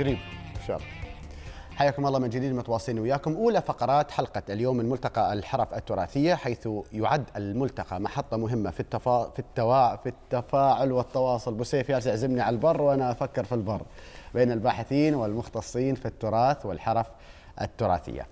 قريب ان شاء الله. حياكم الله من جديد، متواصلين وياكم اولى فقرات حلقه اليوم من ملتقى الحرف التراثيه، حيث يعد الملتقى محطه مهمه في التفاعل والتواصل. بوسيف جالس يعزمني على البر وانا افكر في البر، بين الباحثين والمختصين في التراث والحرف التراثيه.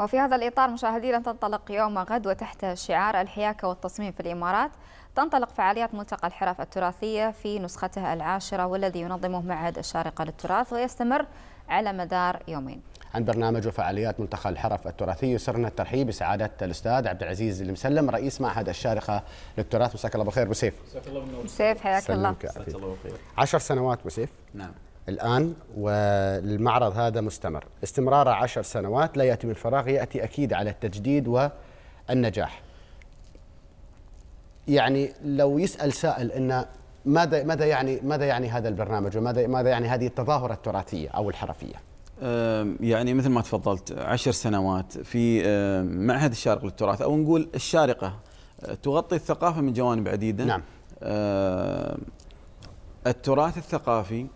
وفي هذا الإطار مشاهدينا، تنطلق يوم غد وتحت شعار الحياكة والتصميم في الإمارات تنطلق فعاليات ملتقى الحرف التراثية في نسختها العاشرة، والذي ينظمه معهد الشارقة للتراث ويستمر على مدار يومين. عن برنامج وفعاليات ملتقى الحرف التراثي يسرنا الترحيب بسعادة الأستاذ عبد العزيز المسلم، رئيس معهد الشارقة للتراث. مساك الله بالخير بوسيف. مساك الله بالنور. بوسيف حياك الله. 10 سنوات بوسيف. نعم. الآن والمعرض هذا مستمر، استمراره 10 سنوات، لا يأتي من فراغ، يأتي أكيد على التجديد والنجاح. يعني لو يسأل سائل أن ماذا يعني هذا البرنامج، وماذا يعني هذه التظاهرة التراثية أو الحرفية؟ يعني مثل ما تفضلت، 10 سنوات في معهد الشارقة للتراث، أو نقول الشارقة تغطي الثقافة من جوانب عديدة. نعم. التراث الثقافي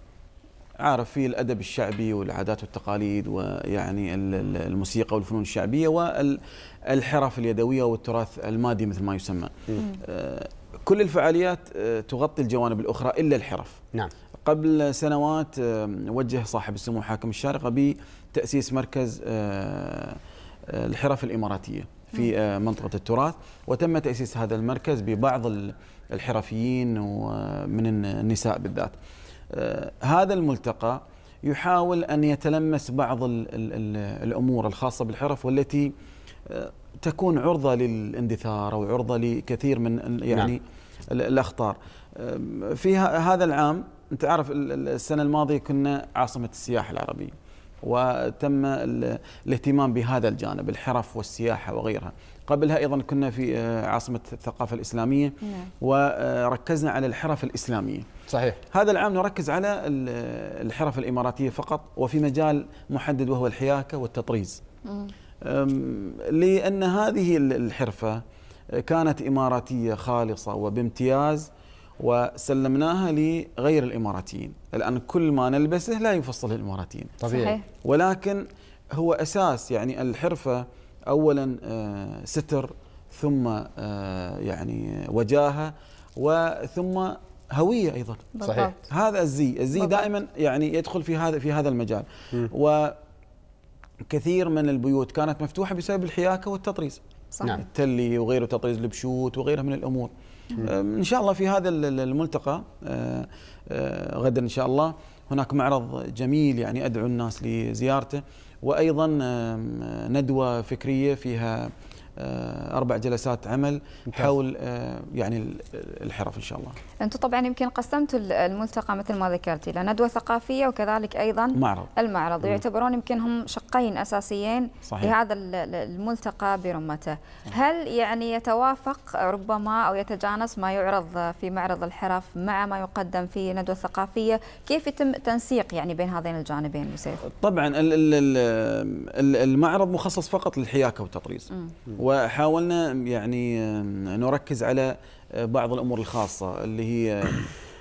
عارف فيه الأدب الشعبي والعادات والتقاليد، ويعني الموسيقى والفنون الشعبية والحرف اليدوية والتراث المادي مثل ما يسمى. كل الفعاليات تغطي الجوانب الأخرى إلا الحرف. نعم. قبل سنوات وجه صاحب السمو حاكم الشارقة بتأسيس مركز الحرف الإماراتية في منطقة التراث، وتم تأسيس هذا المركز ببعض الحرفيين ومن النساء بالذات. هذا الملتقى يحاول أن يتلمس بعض الأمور الخاصة بالحرف، والتي تكون عرضة للاندثار أو عرضة لكثير من يعني نعم. الأخطار. في هذا العام أنت عارف، السنة الماضية كنا عاصمة السياحة العربية، وتم الاهتمام بهذا الجانب، الحرف والسياحة وغيرها. قبلها أيضا كنا في عاصمة الثقافة الإسلامية، وركزنا على الحرف الإسلامية. صحيح. هذا العام نركز على الحرف الإماراتية فقط، وفي مجال محدد وهو الحياكة والتطريز، لأن هذه الحرفة كانت إماراتية خالصة وبامتياز، وسلمناها لغير الإماراتيين. الآن كل ما نلبسه لا يفصله الإماراتيين. طبيعي. ولكن هو أساس، يعني الحرفة أولا ستر، ثم يعني وجاهة، وثم هوية أيضا. صحيح. هذا الزي دائما يعني يدخل في هذا المجال. وكثير من البيوت كانت مفتوحة بسبب الحياكة والتطريز. صحيح. نعم. التلي وغيره، تطريز البشوت وغيرها من الأمور. إن شاء الله في هذا الملتقى غدا إن شاء الله هناك معرض جميل، يعني أدعو الناس لزيارته، وأيضا ندوة فكرية فيها 4 جلسات عمل حول يعني الحرف إن شاء الله. أنتم طبعا يمكن قسمتوا الملتقى مثل ما ذكرتي إلى ندوة ثقافية، وكذلك أيضا المعرض يعتبرون يمكن هم شقين أساسيين. صحيح. لهذا الملتقى برمته. هل يعني يتوافق ربما أو يتجانس ما يعرض في معرض الحرف مع ما يقدم في ندوة ثقافية؟ كيف يتم تنسيق يعني بين هذين الجانبين بسيف؟ طبعا المعرض مخصص فقط للحياكة والتطريز، وحاولنا يعني نركز على بعض الأمور الخاصة اللي هي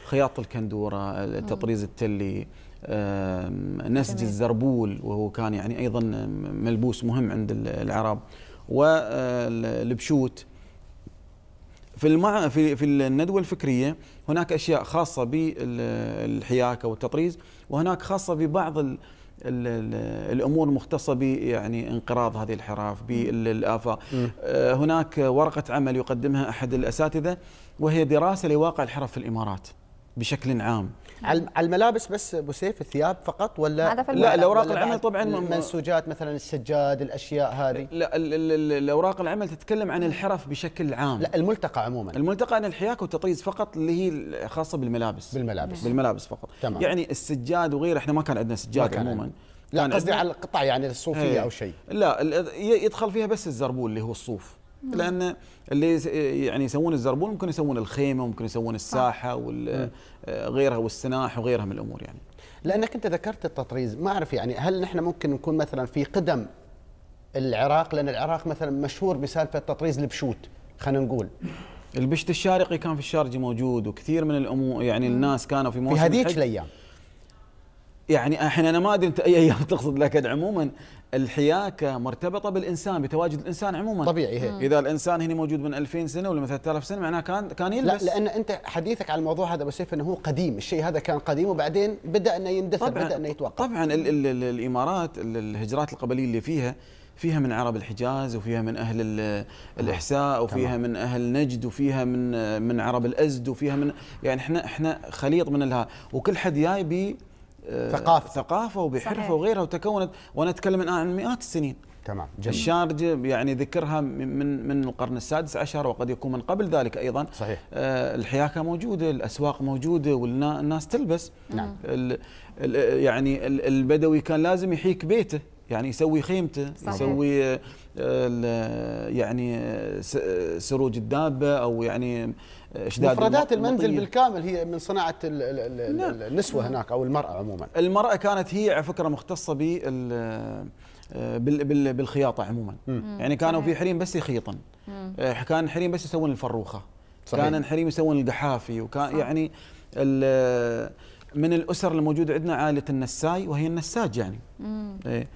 خياطة الكندورة، التطريز التلي، نسج الزربول، وهو كان يعني أيضا ملبوس مهم عند العرب، والبشوت. في الندوة الفكرية هناك أشياء خاصة بالحياكة والتطريز، وهناك خاصة ببعض الأمور مختصة يعني انقراض هذه الحراف بالآفاق. هناك ورقة عمل يقدمها أحد الأساتذة، وهي دراسة لواقع الحرف في الإمارات بشكل عام. على الملابس بس بوسيف، الثياب فقط ولا؟ لا، الأوراق العمل طبعا، المنسوجات مثلا، السجاد، الأشياء هذه. لا، الأوراق العمل تتكلم عن الحرف بشكل عام. لا، الملتقى عموما، الملتقى عن الحياكة والتطريز فقط، اللي هي خاصة بالملابس فقط. تمام. يعني السجاد وغيره، احنا ما كان عندنا سجاد عموما. لا، قصدي على القطع يعني الصوفية أو شيء. لا، يدخل فيها بس الزربول اللي هو الصوف، لأن اللي يعني يسوون الزربول ممكن يسوون الخيمة، ممكن يسوون الساحة وغيرها، والسناح وغيرها من الأمور. يعني لأنك أنت ذكرت التطريز، ما أعرف يعني هل نحن ممكن نكون مثلا في قدم العراق، لأن العراق مثلا مشهور بسالفة تطريز البشوت، خلينا نقول البشت الشارقي كان في الشارقة موجود، وكثير من الأمور يعني الناس كانوا في موسم في هذيك الأيام يعني الحين انا ما ادري انت اي ايام تقصد، لكن عموما الحياكه مرتبطه بالانسان، بتواجد الانسان عموما. طبيعي هي. اذا الانسان هنا موجود من 2000 سنه ولا من 3000 سنه معناه كان يلبس. لا، لان انت حديثك على الموضوع هذا بسيف انه هو قديم، الشيء هذا كان قديم وبعدين بدا انه يندثر، بدا انه يتوقع. طبعا الامارات الهجرات القبليه اللي فيها من عرب الحجاز، وفيها من أهل الإحساء، وفيها من أهل نجد، وفيها من عرب الأزد، وفيها من يعني احنا خليط من الها، وكل حد جاي ب ثقافة وبحرفة وغيرها، وتكونت. وانا اتكلم الآن عن مئات السنين. تمام. الشارقة يعني ذكرها من القرن السادس عشر، وقد يكون من قبل ذلك أيضا. صحيح. الحياكة موجودة، الأسواق موجودة، والناس تلبس. نعم. يعني البدوي كان لازم يحيك بيته، يعني يسوي خيمته. صحيح. يسوي يعني سروج الدابه، او يعني اشداد مفردات المنزل بالكامل هي من صناعه النسوه هناك او المراه عموما. المراه كانت هي على فكره مختصه بالخياطه عموما. يعني كانوا في حريم بس يخيطن، كان حريم بس يسوون الفروخه. صحيح. كان حريم يسوون القحافي، وكان يعني من الأسر الموجودة عندنا عائلة النساي، وهي النساج يعني. إيه.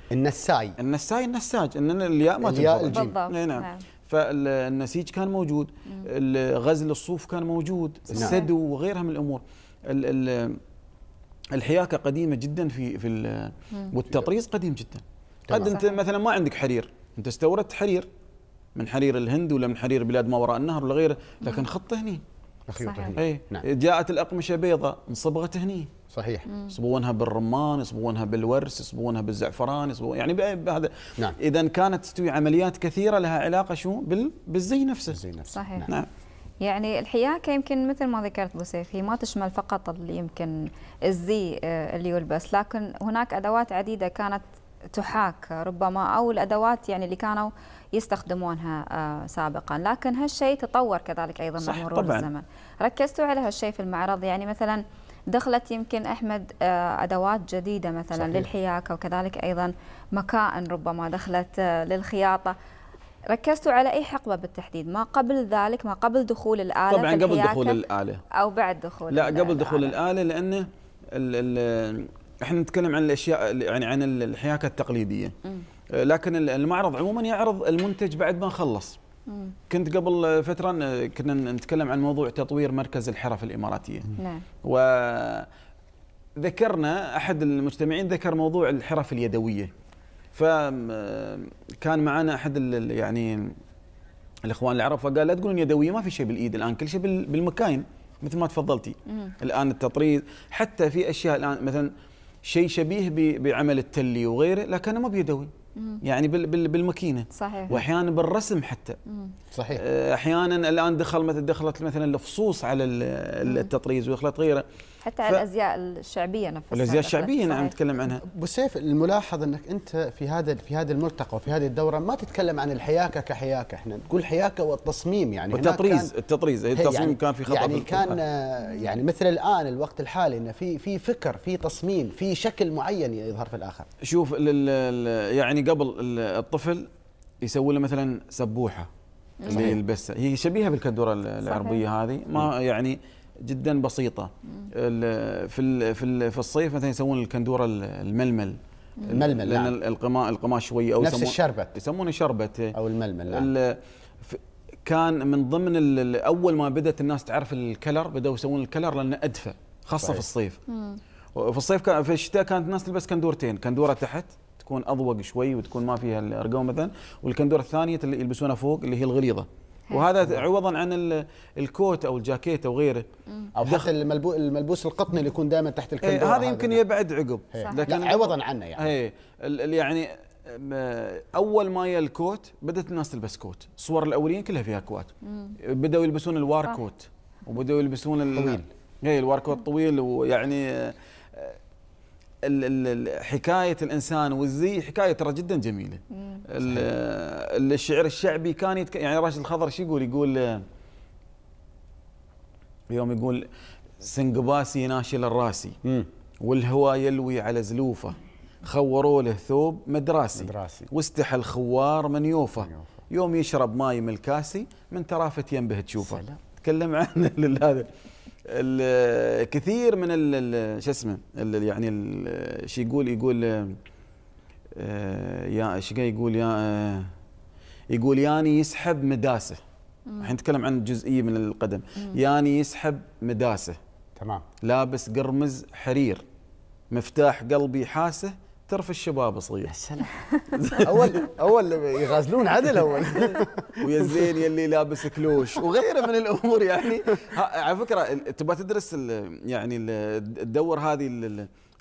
النساج إننا الياء ما تنفرد. نعم. فالنسيج كان موجود، غزل الصوف كان موجود، السدو وغيرها من الأمور. الحياكة قديمة جدا في والتطريز قديم جدا. قد أنت مثلا ما عندك حرير، أنت استوردت حرير من حرير الهند ولا من حرير بلاد ما وراء النهر ولا غيره، لكن خطه هني. أي. نعم. جاءت الأقمشة بيضة انصبغت هني. صحيح. يصبغونها بالرمان، يصبغونها بالورس، يصبغونها بالزعفران، يعني بهذا. نعم. إذا كانت تستوي عمليات كثيرة لها علاقة شو بالزي نفسه. صحيح. نعم. نعم. يعني الحياكة يمكن مثل ما ذكرت بوسيف هي ما تشمل فقط اللي يمكن الزي اللي يلبس، لكن هناك أدوات عديدة كانت تحاك ربما، أو الأدوات يعني اللي كانوا يستخدمونها سابقا، لكن هالشيء تطور كذلك ايضا مع مرور الزمن. ركزتوا على هالشيء في المعرض، يعني مثلا دخلت يمكن احمد ادوات جديده مثلا. صحيح. للحياكه، وكذلك ايضا مكائن ربما دخلت للخياطه. ركزتوا على اي حقبه بالتحديد؟ ما قبل ذلك، ما قبل دخول الاله؟ طبعا قبل دخول الاله او بعد دخول؟ لا، قبل دخول الاله، لانه احنا نتكلم عن الاشياء يعني عن الحياكه التقليديه. لكن المعرض عموما يعرض المنتج بعد ما خلص. كنت قبل فترة كنا نتكلم عن موضوع تطوير مركز الحرف الاماراتية. نعم. وذكرنا احد المجتمعين ذكر موضوع الحرف اليدوية، فكان معنا احد يعني الاخوان العرب، فقال لا تقولون يدوية، ما في شيء بالايد الان، كل شيء بالمكاين مثل ما تفضلتي. الان التطريز حتى في اشياء الان مثلا شيء شبيه بعمل التلي وغيره، لكنه ما بيدوي، يعني بالماكينه. صحيح. واحيانا بالرسم حتى. صحيح. احيانا الان دخلت مثلا الفصوص على التطريز ودخلت غيره، حتى على الازياء الشعبيه نفسها. الازياء الشعبيه نعم نتكلم عنها. بسيف، الملاحظ انك انت في هذا الملتقى وفي هذه الدوره ما تتكلم عن الحياكه كحياكه، احنا نقول حياكه والتصميم يعني التطريز يعني كان في خطأ يعني كان يعني مثل الان الوقت الحالي انه في فكر، في تصميم، في شكل معين يظهر في الاخر. شوف يعني قبل الطفل يسوي له مثلا سبوحه اللي يلبسها، هي شبيهه بالكندوره العربيه هذه، ما يعني جدا بسيطه. في الصيف مثلا يسوون الكندوره الململ لان نعم. القماش شويه، او نفس الشربت يسمونه شربت او الململ. نعم. كان من ضمن اول ما بدات الناس تعرف الكلر، بداوا يسوون الكلر لانه ادفى، خاصه في الصيف. في الصيف في الشتاء كانت الناس تلبس كندورتين، كندوره تحت تكون اضوق شوي وتكون ما فيها الارقام مثلا، والكندوره الثانيه اللي يلبسونها فوق اللي هي الغليظه، وهذا عوضا عن الكوت او الجاكيت او غيره، او حتى الملبوس القطني اللي يكون دائما تحت الكندوره. هذا يمكن يبعد عقب، لكن عوضا عنه يعني. يعني اول ما يا الكوت بدات الناس تلبس كوت، صور الاولين كلها فيها كوات. بداوا يلبسون الواركوت، وبداوا يلبسون الطويل. الواركوت طويل، ويعني حكاية الإنسان والزي حكاية ترى جدا جميلة. الشعر الشعبي كان يعني راشد الخضر شو يقول يوم يقول سنقباسي ناشل الراسي والهوى يلوي على زلوفه، خوروا له ثوب مدراسي واستحى الخوار من يوفه، يوم يشرب ماي من الكاسي من ترافة ينبه تشوفه. تكلم عن هذا الكثير من شو اسمه يعني شو يقول يا ايش يقول يا يقول ياني يسحب مداسه. الحين نتكلم عن جزئيه من القدم. ياني يسحب مداسه. تمام. لابس قرمز حرير، مفتاح قلبي حاسه، ترف الشباب صغير. يا سلام. اول يغازلون عدل اول. ويا زين يلي لابس كلوش وغيره من الامور. يعني على فكره تبغى تدرس يعني تدور هذه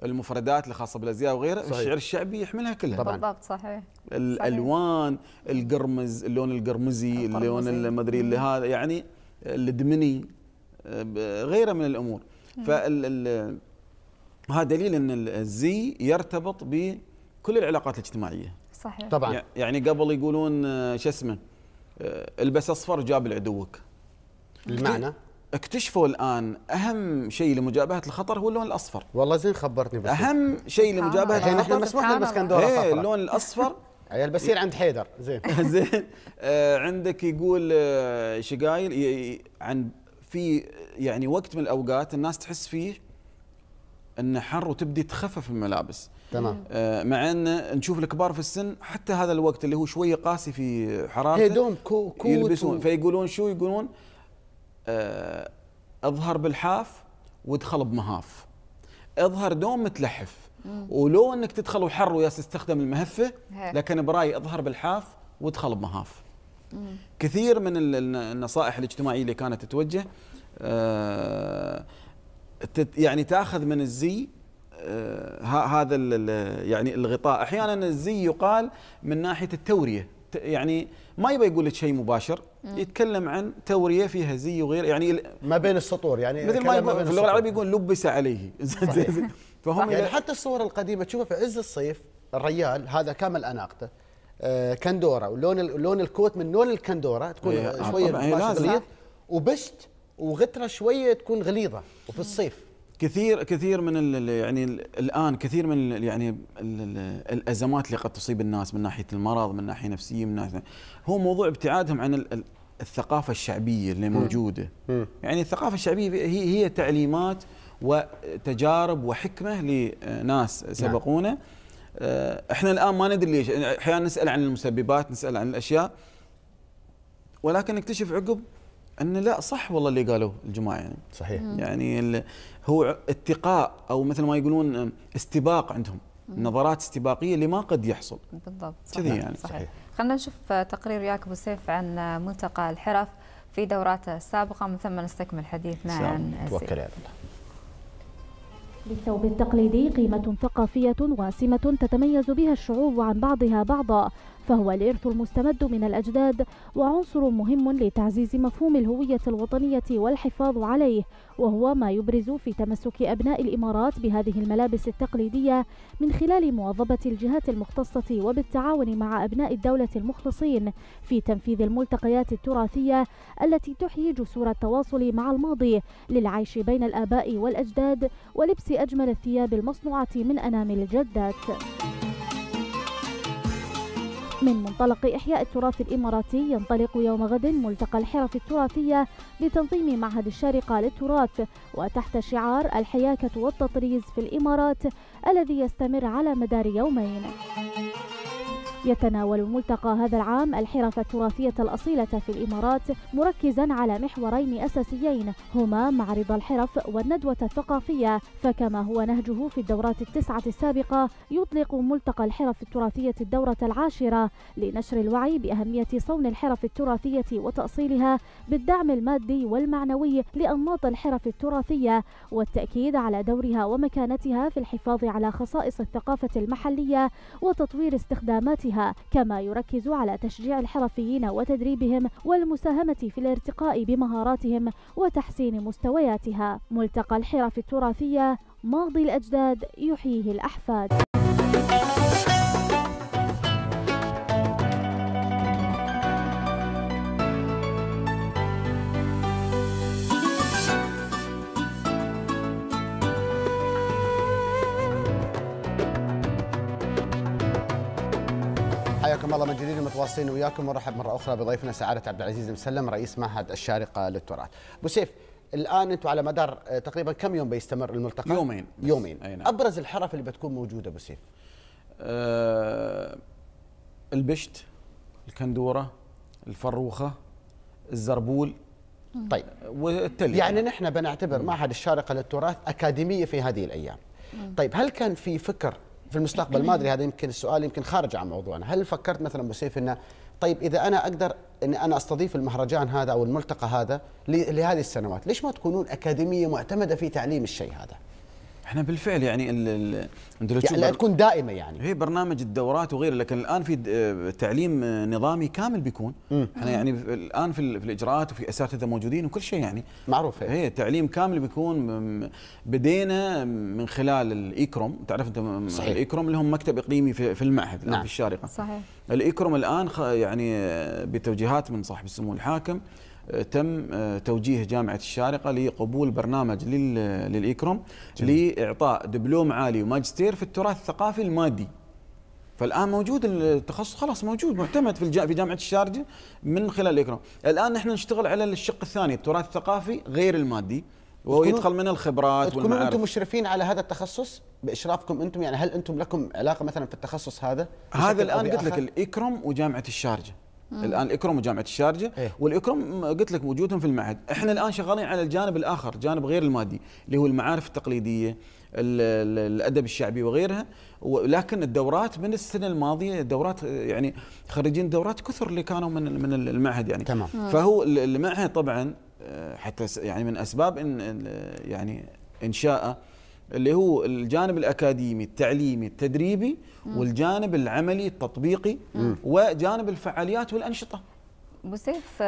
المفردات اللي خاصه بالازياء وغيره، الشعر الشعبي يحملها كلها طبعا. بالضبط صحيح. الالوان، القرمز، اللون القرمزي، اللون المدري اللي هذا يعني الدمني، غيره من الامور. فال هذا دليل ان الزي يرتبط بكل العلاقات الاجتماعيه. صحيح طبعا. يعني قبل يقولون شو اسمه البس اصفر جاب لعدوك. المعنى اكتشفوا الان اهم شيء لمجابهه الخطر هو اللون الاصفر. والله زين خبرتني. بس اهم شيء لمجابهه الخطر احنا مسموح نلبس كندوره صفراء. ايه اللون الاصفر. عيال بسير عند حيدر زين. زين عندك يقول شقايل عن في يعني وقت من الاوقات الناس تحس فيه أنه حر وتبدي تخفف الملابس. تمام. مع أن نشوف الكبار في السن حتى هذا الوقت اللي هو شوية قاسي في حرارته هدوم كوت يلبسون. فيقولون شو يقولون أظهر بالحاف وادخل بمهاف، أظهر دوم متلحف، ولو أنك تدخل وحر وياس تستخدم المهفة، لكن برأيي أظهر بالحاف وادخل بمهاف. كثير من النصائح الاجتماعية اللي كانت تتوجه يعني تاخذ من الزي هذا يعني الغطاء. احيانا الزي يقال من ناحيه التوريه، يعني ما يبي يقول لك شيء مباشر، يتكلم عن توريه فيها زي وغير يعني ما بين السطور. يعني مثل ما يقول في اللغه العربيه يقول لبس عليه. فهم يعني حتى الصور القديمه تشوفها في عز الصيف الريال هذا كامل اناقته كندوره، ولون الكوت من لون الكندوره تكون شويه مباشره وبشت وغترة شويه تكون غليظه. وفي الصيف كثير من يعني الان كثير من يعني الازمات اللي قد تصيب الناس من ناحيه المرض، من ناحيه نفسيه، من ناحيه هو موضوع ابتعادهم عن الثقافه الشعبيه اللي موجوده. يعني الثقافه الشعبيه هي تعليمات وتجارب وحكمه لناس سبقونا. نعم. احنا الان ما ندري ليش احيانا نسال عن المسببات، نسال عن الاشياء، ولكن نكتشف عقب أن لا صح والله اللي قالوه الجماعة. يعني صحيح. يعني هو اتقاء أو مثل ما يقولون استباق، عندهم نظرات استباقية لما قد يحصل. بالضبط صحيح. يعني صحيح. خلينا نشوف تقرير وياك أبو سيف عن ملتقى الحرف في دوراته السابقة، من ثم نستكمل حديثنا عن توكل على الله. للثوب التقليدي قيمة ثقافية واسمة تتميز بها الشعوب عن بعضها بعضا، فهو الإرث المستمد من الأجداد وعنصر مهم لتعزيز مفهوم الهوية الوطنية والحفاظ عليه، وهو ما يبرز في تمسك أبناء الإمارات بهذه الملابس التقليدية من خلال مواظبة الجهات المختصة وبالتعاون مع أبناء الدولة المخلصين في تنفيذ الملتقيات التراثية التي تحيي جسور التواصل مع الماضي للعيش بين الآباء والأجداد ولبس أجمل الثياب المصنوعة من أنامل الجدات. من منطلق إحياء التراث الإماراتي ينطلق يوم غد ملتقى الحرف التراثية لتنظيم معهد الشارقة للتراث، وتحت شعار الحياكة والتطريز في الإمارات، الذي يستمر على مدار يومين. يتناول الملتقى هذا العام الحرف التراثية الأصيلة في الإمارات، مركزا على محورين أساسيين هما معرض الحرف والندوة الثقافية. فكما هو نهجه في الدورات التسعة السابقة، يطلق ملتقى الحرف التراثية الدورة العاشرة لنشر الوعي بأهمية صون الحرف التراثية وتأصيلها بالدعم المادي والمعنوي لأنماط الحرف التراثية، والتأكيد على دورها ومكانتها في الحفاظ على خصائص الثقافة المحلية وتطوير استخداماتها، كما يركز على تشجيع الحرفيين وتدريبهم والمساهمة في الارتقاء بمهاراتهم وتحسين مستوياتها. ملتقى الحرف التراثية، ماضي الأجداد يحييه الأحفاد. حياكم الله من جديد، متواصلين وياكم، ونرحب مره اخرى بضيفنا سعاده عبد العزيز المسلم رئيس معهد الشارقه للتراث. ابو سيف، الان انتم على مدار تقريبا كم يوم بيستمر الملتقى؟ يومين. أي نعم. ابرز الحرف اللي بتكون موجوده ابو سيف؟ البشت، الكندوره، الفروخه، الزربول. طيب والتلي. يعني نحن بنعتبر معهد الشارقة للتراث أكاديمية في هذه الأيام. طيب هل كان في فكر في المستقبل، ما أدري هذا يمكن السؤال يمكن خارج عن موضوعنا، هل فكرت مثلا أبو سيف أنه طيب إذا أنا أقدر أن أنا أستضيف المهرجان هذا أو الملتقى هذا لهذه السنوات، ليش ما تكونون أكاديمية معتمدة في تعليم الشيء هذا؟ احنا بالفعل يعني لا تكون دائمه، يعني هي برنامج الدورات وغيره، لكن الان في تعليم نظامي كامل بيكون. احنا يعني الان في الاجراءات وفي اساتذه موجودين وكل شيء يعني معروف. هي تعليم كامل بيكون. بدينا من خلال الايكروم، تعرف انت صحيح. الايكروم اللي هم مكتب اقليمي في المعهد الان. نعم. في الشارقه صحيح. الايكروم الان يعني بتوجيهات من صاحب السمو الحاكم تم توجيه جامعة الشارقة لقبول برنامج للإيكروم لإعطاء دبلوم عالي وماجستير في التراث الثقافي المادي. فالآن موجود التخصص، خلاص موجود معتمد في جامعة الشارقة من خلال الإيكروم. الآن نحن نشتغل على الشق الثاني، التراث الثقافي غير المادي، ويدخل من الخبرات والمعارف. تكونوا انتم مشرفين على هذا التخصص باشرافكم انتم، يعني هل انتم لكم علاقة مثلا في التخصص هذا الآن قلت لك الإيكروم وجامعة الشارقة. الان الاكرم وجامعه الشارقه إيه؟ والاكرم قلت لك وجودهم في المعهد. احنا الان شغالين على الجانب الاخر، جانب غير المادي اللي هو المعارف التقليديه، الادب الشعبي وغيرها. ولكن الدورات من السنه الماضيه، دورات يعني خريجين دورات كثر اللي كانوا من المعهد يعني. تمام. فهو المعهد طبعا حتى يعني من اسباب يعني انشائه اللي هو الجانب الأكاديمي التعليمي التدريبي، والجانب العملي التطبيقي، وجانب الفعاليات والأنشطة. أبو سيف،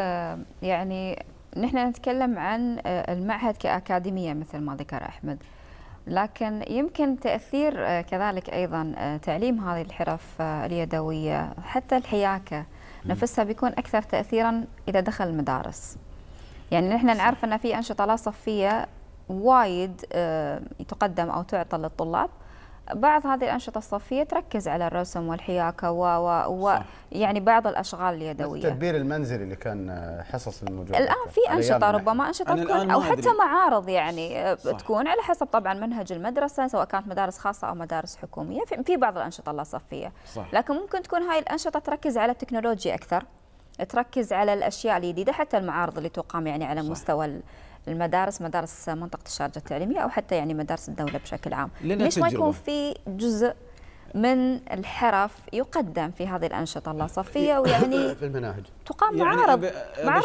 يعني نحن نتكلم عن المعهد كأكاديمية مثل ما ذكر أحمد، لكن يمكن تأثير كذلك أيضا تعليم هذه الحرف اليدوية حتى الحياكة نفسها بيكون أكثر تأثيرا إذا دخل المدارس. يعني نحن نعرف أن في أنشطة لا صفية وايد تقدم أو تعطى للطلاب. بعض هذه الأنشطة الصفية تركز على الرسم والحياكة يعني بعض الأشغال اليدوية، التدبير المنزلي اللي كان حصص الموجودة. الآن في أنشطة، ربما أنشطة تكون أو حتى معارض يعني صح. تكون على حسب طبعا منهج المدرسة، سواء كانت مدارس خاصة أو مدارس حكومية، في بعض الأنشطة اللا صفية. لكن ممكن تكون هاي الأنشطة تركز على التكنولوجيا أكثر، تركز على الأشياء الجديدة، حتى المعارض اللي تقام يعني على صح. مستوى المدارس، مدارس منطقة الشارقة التعليمية أو حتى يعني مدارس الدولة بشكل عام. ليش ما يكون في جزء من الحرف يقدم في هذه الأنشطة اللا صفية، ويعني في المناهج تقام يعني معارض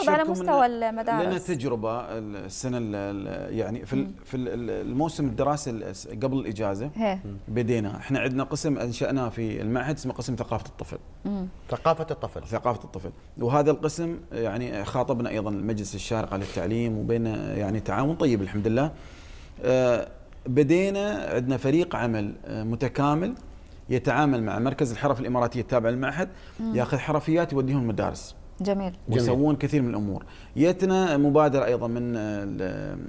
على مستوى المدارس. لنا تجربة السنة يعني في الموسم الدراسي قبل الإجازة بدينا، احنا عندنا قسم أنشأناه في المعهد اسمه قسم ثقافة الطفل. ثقافة الطفل، وهذا القسم يعني خاطبنا أيضا مجلس الشارقة للتعليم، وبين يعني تعاون طيب الحمد لله. بدينا عندنا فريق عمل متكامل يتعامل مع مركز الحرف الاماراتيه التابع للمعهد، ياخذ حرفيات يوديهم المدارس. جميل. ويسوون كثير من الامور. ياتنا مبادره ايضا من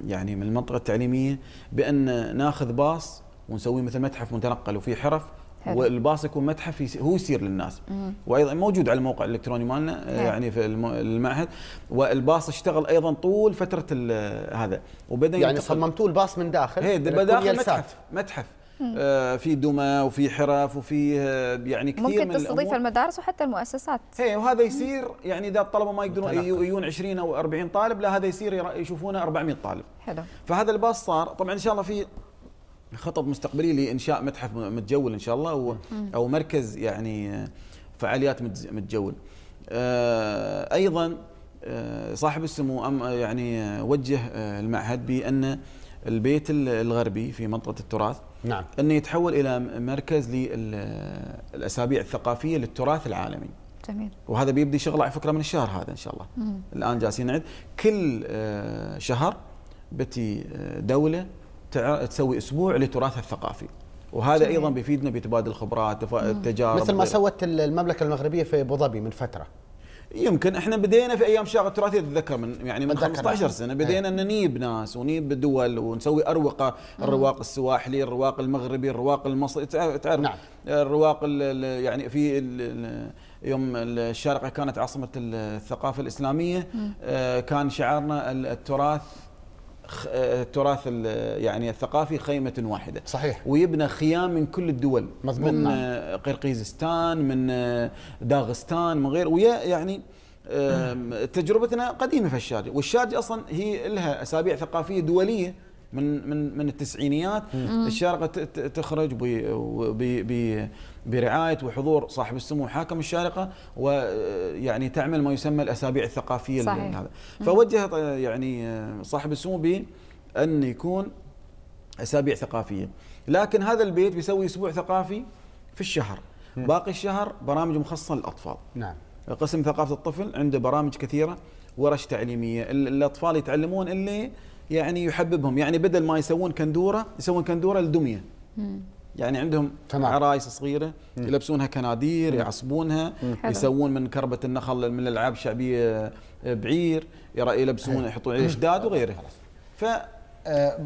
يعني من المنطقه التعليميه بان ناخذ باص ونسوي مثل متحف متنقل وفيه حرف. حلو. والباص يكون متحف هو يسير للناس، وايضا موجود على الموقع الالكتروني مالنا يعني في المعهد. والباص اشتغل ايضا طول فتره هذا، وبدا يعني صممتوا الباص من داخل. بداخل متحف في دمى وفي حرف وفي يعني كثير من الامور. ممكن تستضيف المدارس وحتى المؤسسات. وهذا يصير يعني اذا الطلبه ما يقدرون يجون 20 او 40 طالب، لا هذا يصير يشوفونه 400 طالب. حلو. فهذا الباص صار طبعا ان شاء الله في خطط مستقبليه لانشاء متحف متجول ان شاء الله، او مركز يعني فعاليات متجول. ايضا صاحب السمو يعني وجه المعهد بان البيت الغربي في منطقة التراث، نعم، أنه يتحول إلى مركز للأسابيع الثقافية للتراث العالمي. جميل. وهذا بيبدي شغله على فكرة من الشهر هذا إن شاء الله. الآن جالسين نعد كل شهر بتي دولة تسوي أسبوع لتراثها الثقافي، وهذا جميل. أيضا بيفيدنا بتبادل خبرات، تجارب، مثل ما سوت المملكة المغربية في أبو ظبي من فترة. يمكن احنا بدينا في ايام شارقة التراث تتذكر من 15 سنه بدينا ان نجيب ناس ونجيب دول ونسوي اروقه، الرواق السواحلي، الرواق المغربي، الرواق المصري، تعرف. نعم. الرواق يعني في يوم الشارقة كانت عاصمه الثقافه الاسلاميه، كان شعارنا التراث التراث يعني الثقافي خيمة واحدة. صحيح. ويبنى خيام من كل الدول. مضبوط. من قرقيزستان، من داغستان، من غير، ويا يعني تجربتنا قديمة في الشارقة، والشارقة أصلا هي لها أسابيع ثقافية دولية من من من التسعينيات. الشارقة تخرج برعاية وحضور صاحب السمو حاكم الشارقة، ويعني تعمل ما يسمى الأسابيع الثقافية. صحيح. هذا فوجه يعني صاحب السمو بأن يكون أسابيع ثقافية، لكن هذا البيت بيسوي أسبوع ثقافي في الشهر، باقي الشهر برامج مخصصة للأطفال. نعم. قسم ثقافة الطفل عنده برامج كثيرة، ورش تعليمية، الأطفال يتعلمون اللي يعني يحببهم، يعني بدل ما يسوون كندورة يسوون كندورة للدمية. يعني عندهم عرايس صغيرة يلبسونها كنادير، يعصبونها، يسوون من كربة النخل من الألعاب الشعبية بعير، يلبسون يحطون عليه شداد وغيره. ف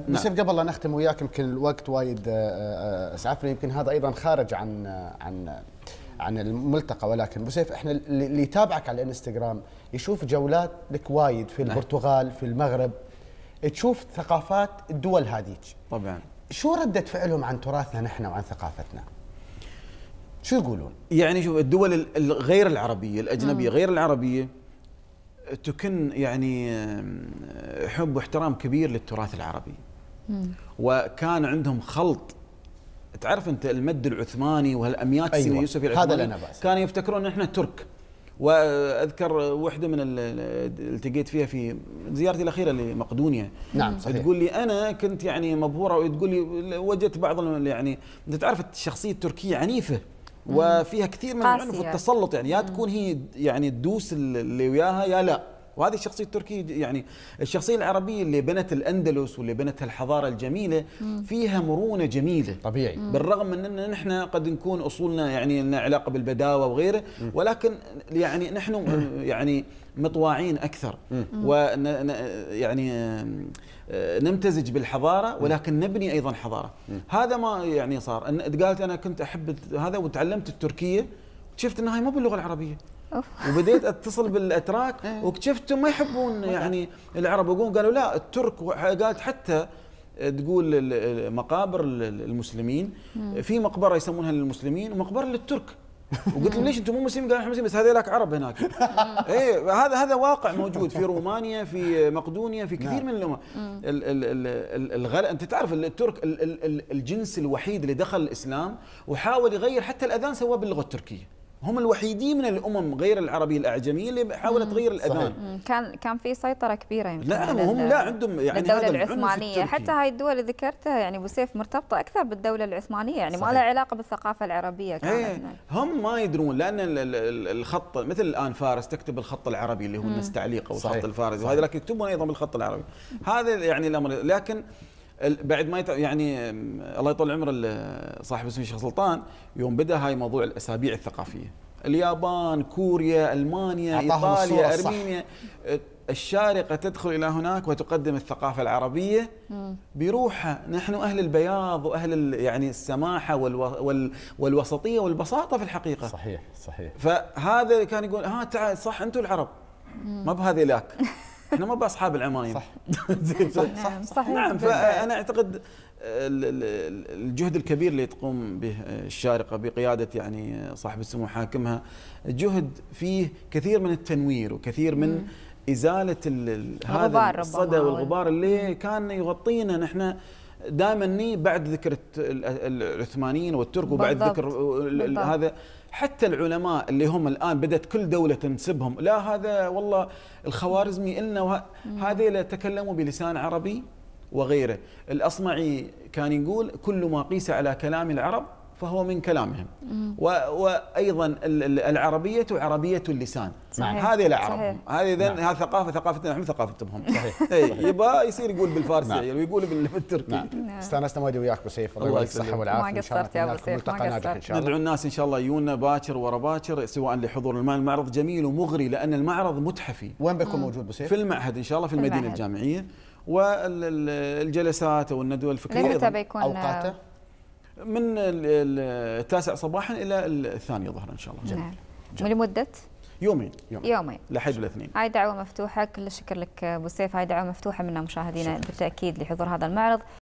بس قبل لا نختم وياك، يمكن الوقت وايد اسعفنا، يمكن هذا ايضا خارج عن الملتقى، ولكن بسيف احنا اللي يتابعك على الانستغرام يشوف جولات لك وايد في البرتغال، في المغرب، تشوف ثقافات الدول هذيك. طبعا. شو ردة فعلهم عن تراثنا نحن وعن ثقافتنا؟ شو يقولون؟ يعني شوف، الدول غير العربية، الأجنبية غير العربية، تكن يعني حب واحترام كبير للتراث العربي. وكان عندهم خلط، تعرف انت المد العثماني وهالاميات السيوسفي العثماني، هذا كانوا يفتكرون ان احنا ترك. واذكر وحده من التقيت فيها في زيارتي الاخيره لمقدونيا. نعم. صحيح. تقول لي انا كنت يعني مبهوره، وتقول لي وجدت بعض يعني انت تعرف الشخصيه التركيه عنيفه وفيها كثير من العنف والتسلط، يعني يا تكون هي يعني تدوس اللي وياها يا لا، وهذه الشخصيه التركيه. يعني الشخصيه العربيه اللي بنت الاندلس واللي بنت الحضاره الجميله فيها مرونه جميله. طبيعي. بالرغم من ان نحن قد نكون اصولنا يعني لنا علاقه بالبداوه وغيره، ولكن يعني نحن يعني مطواعين اكثر، يعني نمتزج بالحضاره ولكن نبني ايضا حضاره. هذا ما يعني صار. قالت انا كنت احب هذا وتعلمت التركيه، شفت انها هي مو باللغه العربيه. وبديت اتصل بالاتراك واكتشفتهم ما يحبون يعني العرب، يقولون قالوا لا الترك. قالت حتى تقول مقابر المسلمين، في مقبره يسمونها للمسلمين ومقبره للترك. وقلت لهم ليش انتم مو مسلمين؟ قالوا احنا مسلمين بس هذيلاك عرب هناك. اي هذا واقع موجود في رومانيا، في مقدونيا، في كثير من الامم. انت تعرف الترك الجنس الوحيد اللي دخل الاسلام وحاول يغير، حتى الاذان سواه باللغه التركيه. هم الوحيدين من الامم غير العربيه الاعجميه اللي حاولت تغير الاذان. كان في سيطره كبيره يمكن. لا هم لا عندهم يعني الدوله العثمانيه، حتى هاي الدول اللي ذكرتها يعني ابو سيف مرتبطه اكثر بالدوله العثمانيه، يعني ما لها علاقه بالثقافه العربيه كانت. هم ما يدرون، لان الخط مثل الان فارس تكتب الخط العربي اللي هو الناس تعليقه والخط الفارسي، وهذا لكن يكتبون ايضا بالخط العربي. هذا يعني الامر، لكن بعد ما يعني الله يطول عمر صاحب السمو الشيخ سلطان يوم بدا هاي موضوع الاسابيع الثقافيه، اليابان، كوريا، المانيا، ايطاليا، ارمينيا، الشارقه تدخل الى هناك وتقدم الثقافه العربيه بروحها. نحن اهل البياض واهل يعني السماحه والوسطيه والبساطه في الحقيقه. صحيح صحيح. فهذا كان يقول ها تعال صح انتم العرب، ما بهذيلاك، احنا ما باصحاب العمايم. صح. صح صح. نعم. فانا اعتقد الجهد الكبير اللي تقوم به الشارقه بقياده يعني صاحب السمو حاكمها، جهد فيه كثير من التنوير وكثير من ازاله هذا الصدى والغبار اللي كان يغطينا نحن دائما بعد ذكر العثمانيين والترك، وبعد ذكر هذا. حتى العلماء اللي هم الآن بدأت كل دولة تنسبهم، لا هذا والله الخوارزمي إلنا، هذيلا تكلموا بلسان عربي وغيره. الأصمعي كان يقول كل ما قيس على كلام العرب فهو من كلامهم، وأيضا العربية عربية اللسان. هذيلا عرب، هذه ثقافة ثقافتنا نحن ثقافتهم. صحيح. يبقى يصير يقول بالفارسي ويقول بالتركي. استانسنا وايد وياك ابو سيف، الله يعطيك الصحة والعافية. ما قصرت يا ابو سيف، ما قصرت. ندعو الناس ان شاء الله يجونا باكر ورا باكر، سواء لحضور المعرض جميل ومغري، لأن المعرض متحفي. وين بيكون موجود ابو سيف؟ في المعهد ان شاء الله، في المدينة الجامعية، والجلسات والندوة الفكرية. متى بيكون اوقاته؟ من 9 صباحا إلى 2 ظهرا إن شاء الله. جميل. ولمدة؟ يومين لحد الاثنين. هاي دعوه مفتوحه، كل الشكر لك ابو سيف، هاي دعوه مفتوحه منا مشاهدينا بالتاكيد لحضور هذا المعرض.